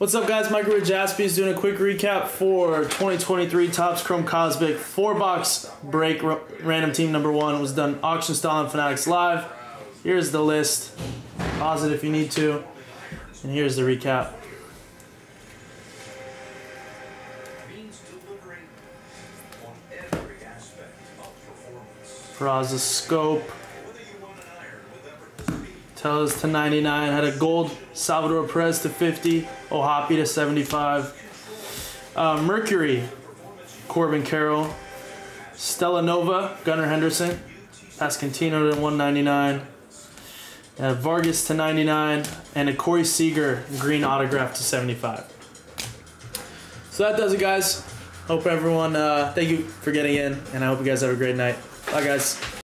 What's up, guys? Mike Jaspi is doing a quick recap for 2023 Topps Chrome Cosmic 4-box break. Random team number 1 was done auction style on Fanatics Live. Here's the list. Pause it if you need to. And here's the recap. Proziscope. Tellez /99, had a gold, Salvador Perez /50, Ojapi /75. Mercury, Corbin Carroll. Stella Nova, Gunnar Henderson. Pascantino /199. Vargas /99. And a Corey Seager green autograph /75. So that does it, guys. Hope everyone, thank you for getting in, and I hope you guys have a great night. Bye, guys.